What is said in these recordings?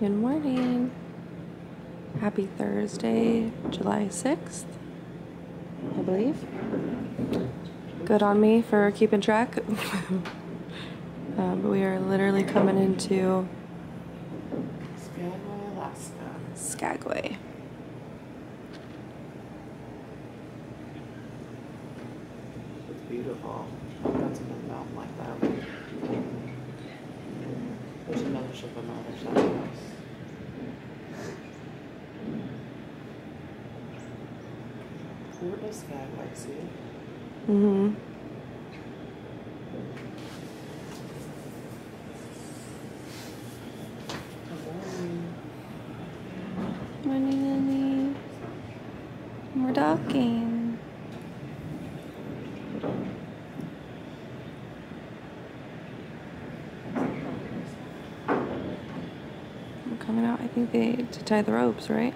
Good morning. Happy Thursday, July 6th, I believe. Good on me for keeping track. We are literally coming into Skagway, Alaska. Skagway. It's beautiful. That's a big mountain like that. There's another ship on the other side of us. Where does Skagway see? Mm-hmm. Good morning, Lily. We're docking. We're coming out, I think to tie the ropes, right?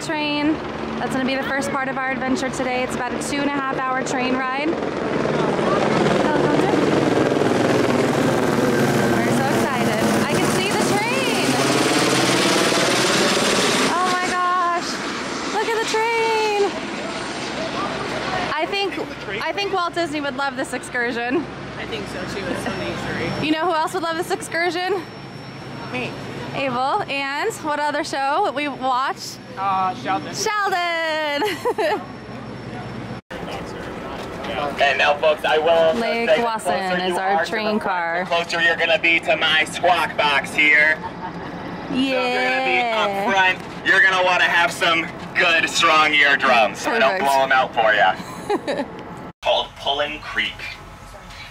Train. That's going to be the first part of our adventure today. It's about a 2.5-hour train ride. We're so excited. I can see the train! Oh my gosh! Look at the train! I think Walt Disney would love this excursion. I think so too. It's so naturey. You know who else would love this excursion? Me. Abel, and what other show we watched? Sheldon. And now, folks, I will. Lake Wasson is our train car. The closer you're gonna be to my squawk box here. Yeah. So you're gonna be up front. You're gonna want to have some good, strong eardrums, so I don't blow them out for you. Called Pullen Creek.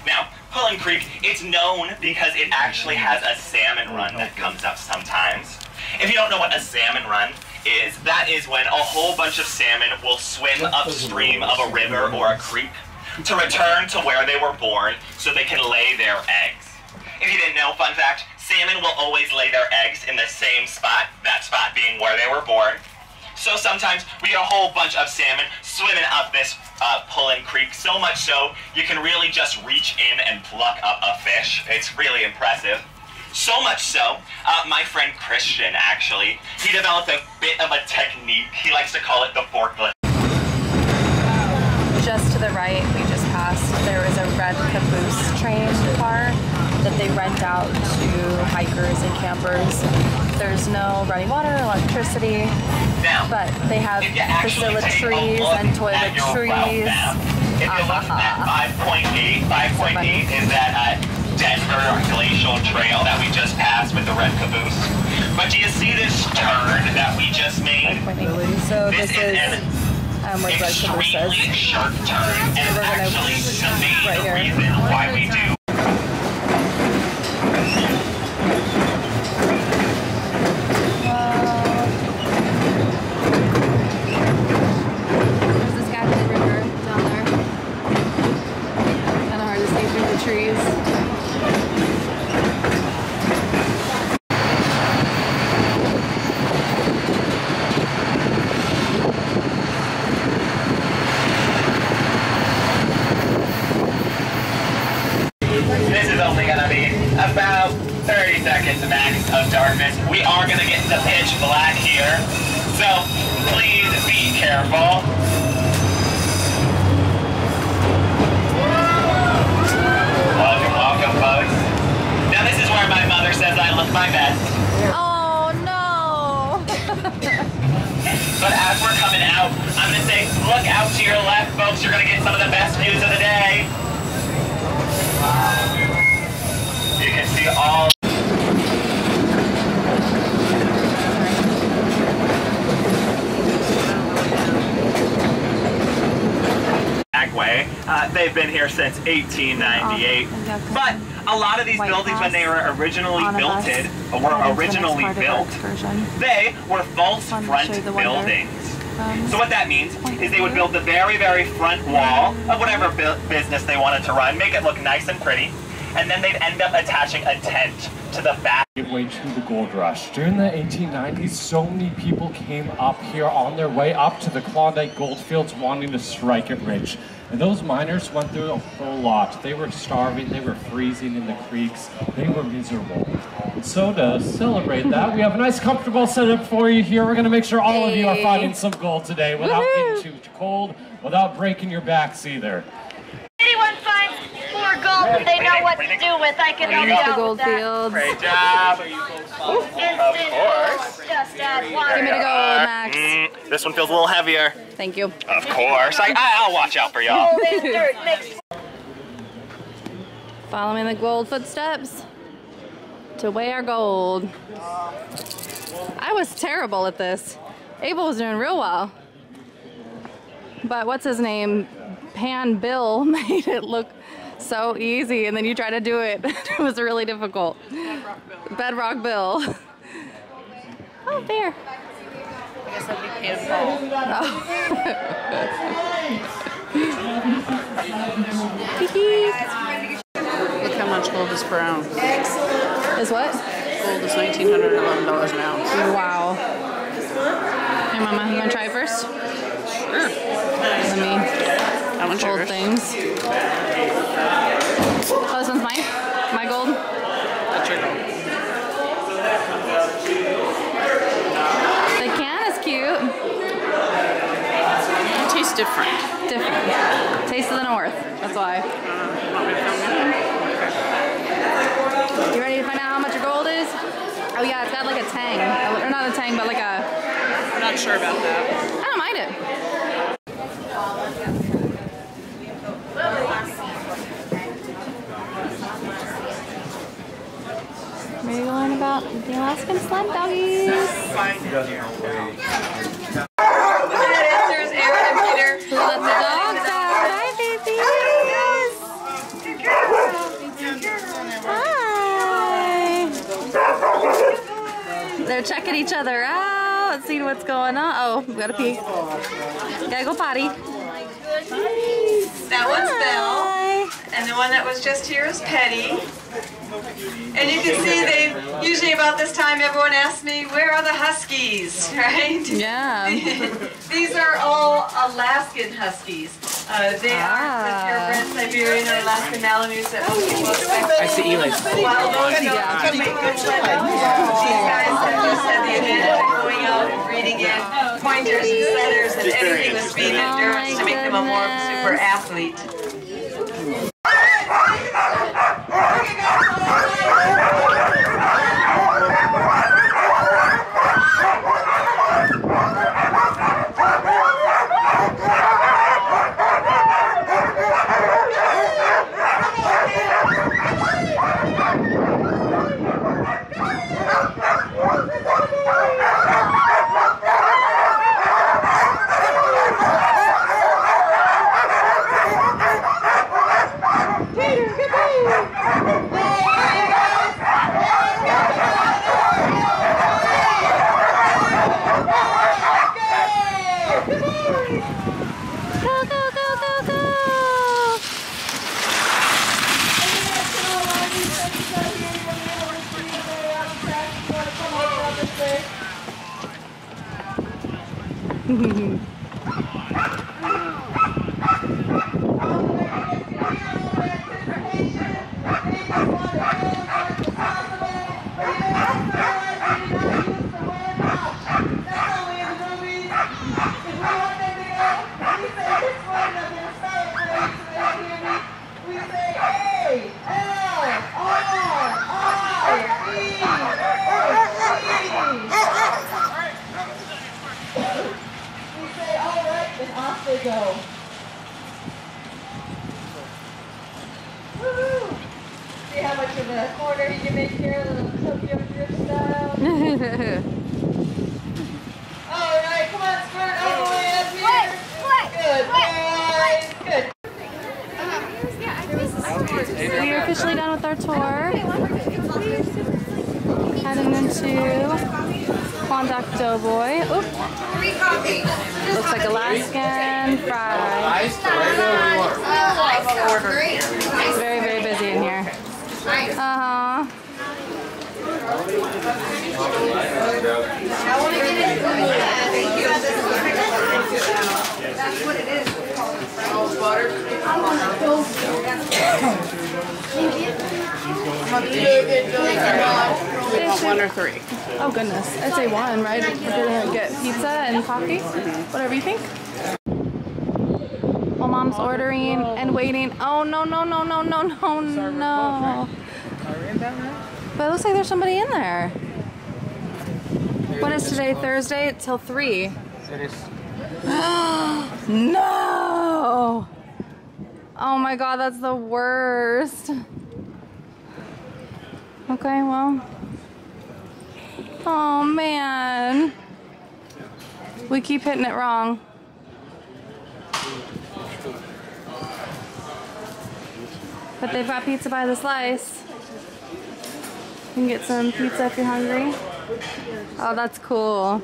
Now. Pullen Creek, it's known because it actually has a salmon run that comes up sometimes. If you don't know what a salmon run is, that is when a whole bunch of salmon will swim upstream of a river or a creek to return to where they were born so they can lay their eggs. If you didn't know, fun fact, salmon will always lay their eggs in the same spot, that spot being where they were born. So sometimes we get a whole bunch of salmon swimming up this Pullen Creek, so much so you can really just reach in and pluck up a fish. It's really impressive. So much so, my friend Christian, actually, he developed a bit of a technique. He likes to call it the forklift. Just to the right, we just passed, there was a red caboose train car that they rent out to hikers and campers. There's no running water, electricity, now, but they have facilities and toiletries. If you look at 5.8, 5.8 is that Denver Glacial Trail that we just passed with the red caboose. But do you see this turn that we just made? So this is an extremely sharp turn, and we're actually the main reason why we do. About 30 seconds max of darkness. We are going to get into pitch black here, so please be careful. Welcome, welcome, folks. Now this is where my mother says I look my best. Oh, no. But as we're coming out, I'm going to say, look out to your left, folks. You're going to get some of the best views of the day. You can see all. Skagway. They've been here since 1898. But a lot of these buildings, when they were originally built, they were false front buildings. So what that means is they would build the very, very front wall of whatever business they wanted to run, make it look nice and pretty, and then they'd end up attaching a tent to the back. Gateway to the gold rush. During the 1890s, so many people came up here on their way up to the Klondike goldfields wanting to strike it rich. And those miners went through a whole lot. They were starving, they were freezing in the creeks, they were miserable. And so to celebrate that, we have a nice comfortable setup for you here. We're gonna make sure all of you are finding some gold today without getting too cold, without breaking your backs either. Anyone finds more gold that they know what to do with, I can help you with that. Great job. Of course. Just add water. Give me the gold, Max. This one feels a little heavier. Thank you. Of course. I'll watch out for y'all. Following the gold footsteps to weigh our gold. I was terrible at this. Abel was doing real well. But what's his name? Pan Bill made it look so easy, and then you try to do it. It was really difficult. Bedrock Bill. Oh, there. I guess that'd be Pan Bill. Look how much gold is per ounce. Excellent. Is what? Gold is $1,911 an ounce. Wow. Hey, Mama, you want to try it first? Sure. Let me gold things. Oh, this one's mine? My gold? That's your gold. The can is cute. It tastes different. Different. Taste of the North. That's why. You ready to find out how much your gold is? Oh yeah, it's got like a tang. Or not a tang, but like a... I'm not sure about that. I don't mind it. Ready to learn about the Alaskan sled doggies? There's Aaron and Peter. Who let the dogs out? Hi, babies! Hi! They're checking each other out, seeing what's going on. Oh, we gotta pee. Gotta go potty. That one's Bill, and the one that was just here is Petty. And you can see they usually about this time everyone asks me, where are the Huskies, right? Yeah. These are all Alaskan Huskies. They aren't your friends, Siberian or Alaskan Malamutes that most people expect. I see Eli. While those don't make good sled dogs, these guys have just had the advantage of going out and breeding in pointers and setters and anything with speed and endurance to make them a more super athlete. outdoor tour, heading into Quantac Doughboy. Oop. Looks like Alaskan Fried. It's very, very busy in here. That's what it is. It's 1 or 3. Oh goodness, I'd say 1, right? We're gonna get pizza and coffee, whatever you think. Well, mom's ordering and waiting. Oh no no no no no no no! But it looks like there's somebody in there. What is today? Thursday till 3. No! Oh my god, that's the worst. Okay, well. Oh man. We keep hitting it wrong. But they've got pizza by the slice. You can get some pizza if you're hungry. Oh, that's cool.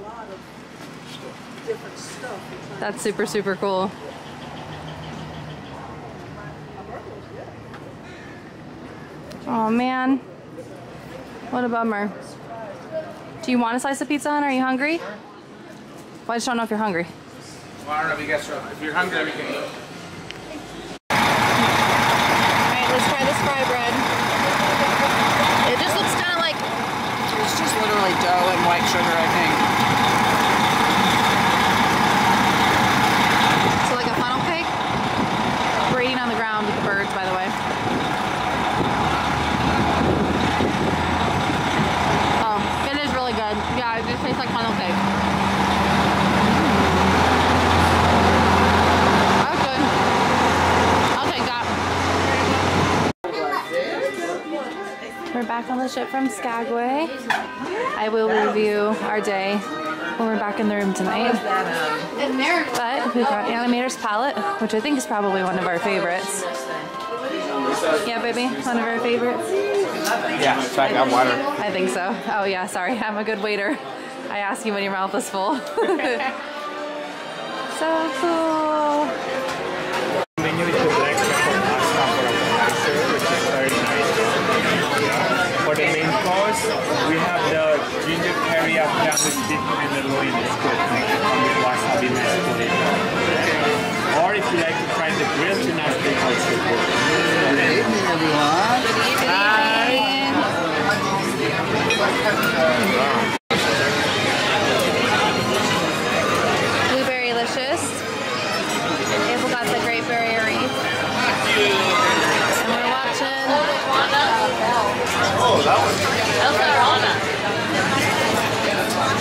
That's super, super cool. Oh man, what a bummer. Do you want a slice of pizza, hun? Are you hungry? Well, I just don't know if you're hungry. Well, I don't know if you guys are. If you're hungry, we can eat. Alright, let's try this fry bread. It just looks kind of like, it's just literally dough and white sugar, I think. We're back on the ship from Skagway. I will review our day when we're back in the room tonight. But we've got Animator's Palette, which I think is probably one of our favorites. Yeah, baby? One of our favorites? Yeah, in fact, I'm water. I think so. Oh yeah, sorry. I'm a good waiter. I ask you when your mouth is full. So cool. We have the ginger curry of Bambi and the loin is good. Or if you like to try the grilled tonight, they also good. Good evening, everyone. Good evening. Hi. Blueberry-licious. Abel got the Great Barrier Reef. And we're watching. Oh, that one. Elsa or Anna? I'm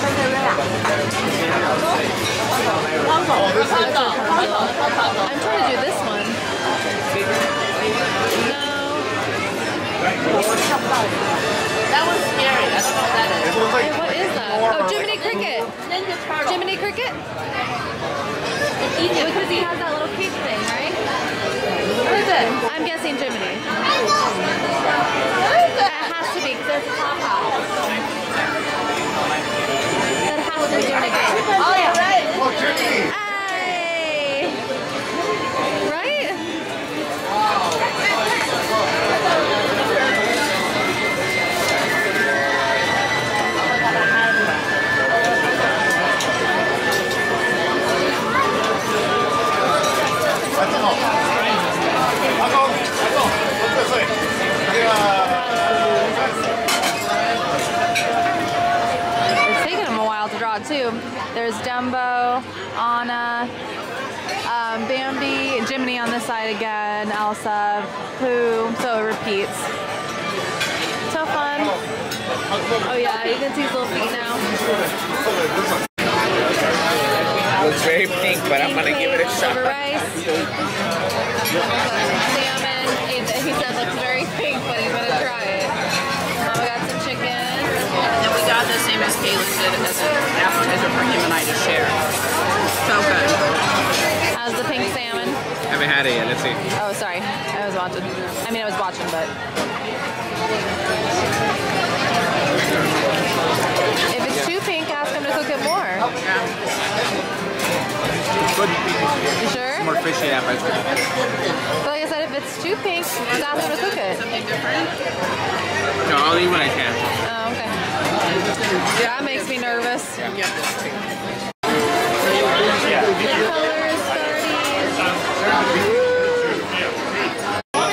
trying to do this one. No. That one's scary. I don't know what that is. And what is that? Oh, Jiminy Cricket. Jiminy Cricket? Because he has that little cake thing, right? What is it? I'm guessing Jiminy. There's a pop-up. That has to be doing again. Oh, yeah, right. Hey! Right? Too. There's Dumbo, Anna, Bambi, Jiminy on this side again, Elsa, Pooh, so it repeats. So fun. Oh yeah, you can see his little feet now. Looks very pink, but I'm gonna give it a shot. Rice. Salmon, he said looks very pink, but he's gonna try it. We got some chicken. And we got the same as Kayla did as an appetizer for him and I to share. So good. How's the pink salmon? I haven't had it yet, let's see. Oh, sorry. I was watching, but... If it's too pink, ask them to cook it more. Good. You sure? Some more fish in my drink. But like I said, if it's too pink, just ask them to cook it. Something different? No, I'll eat what I can. Oh, okay. Yeah, that makes me nervous. Yeah. Colors 30.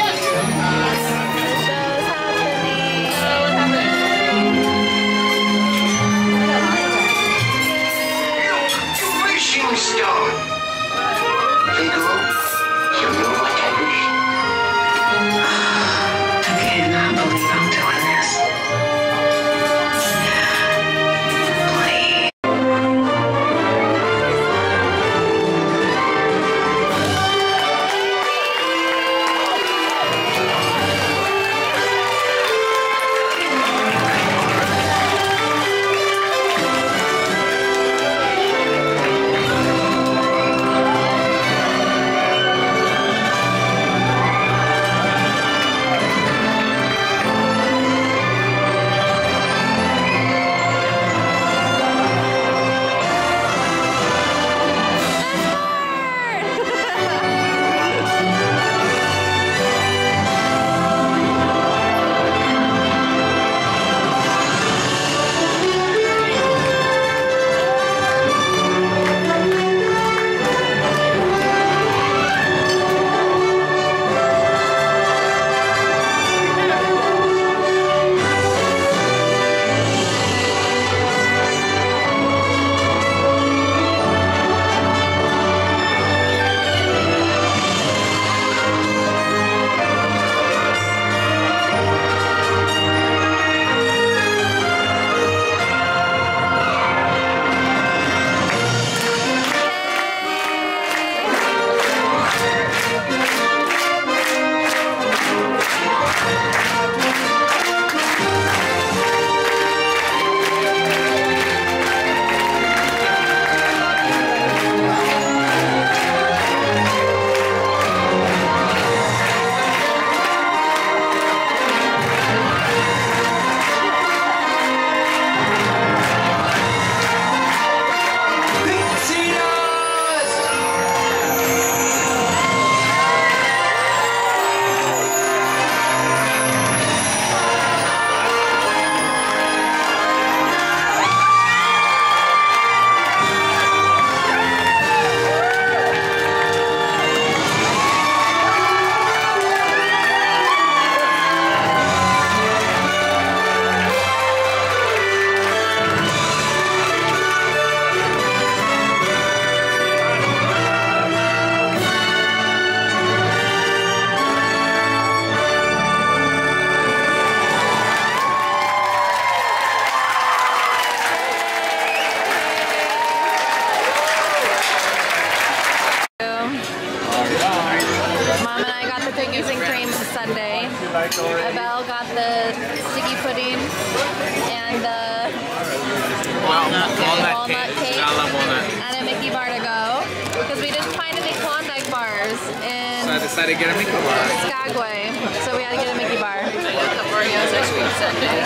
Skagway, so we had to get a Mickey bar. I got the Oreos ice cream sundae.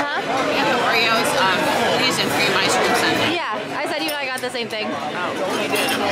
Huh? We got the Oreos, gluten-free ice cream sundae. Yeah, I said you and I got the same thing. Oh, you did.